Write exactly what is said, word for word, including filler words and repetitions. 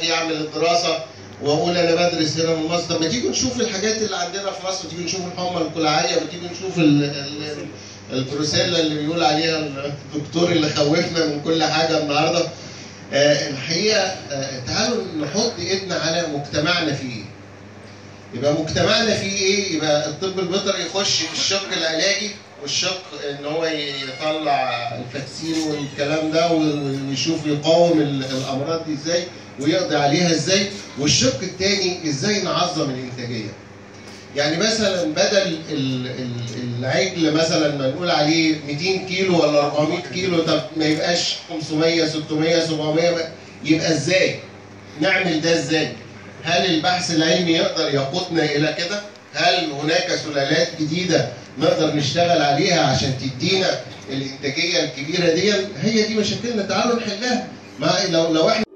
دي اعمل الدراسه واقول انا بدرس هنا من مصر. ما تيجوا نشوف الحاجات اللي عندنا في مصر، تيجوا نشوف الحمى الكلعيه، وتيجي نشوف البروسيلا اللي بيقول عليها الدكتور اللي خوفنا من كل حاجه النهارده. الحقيقه تعالوا نحط ايدنا على مجتمعنا فيه ايه. يبقى مجتمعنا فيه ايه؟ يبقى الطب البيطري يخش في الشق العلاجي والشق ان هو يطلع الفاكسين والكلام ده ويشوف يقاوم الامراض دي ازاي ويقضي عليها ازاي، والشق الثاني ازاي نعظم الانتاجيه. يعني مثلا بدل العجل مثلا ما نقول عليه مئتين كيلو ولا أربعمئة كيلو، طب ما يبقاش خمسمئة ستمئة سبعمئة، يبقى ازاي؟ نعمل ده ازاي؟ هل البحث العلمي يقدر يقودنا الى كده؟ هل هناك سلالات جديده نقدر نشتغل عليها عشان تدينا الانتاجيه الكبيره دي؟ هي دي مشاكلنا، تعالوا نحلها. ما لو لو احنا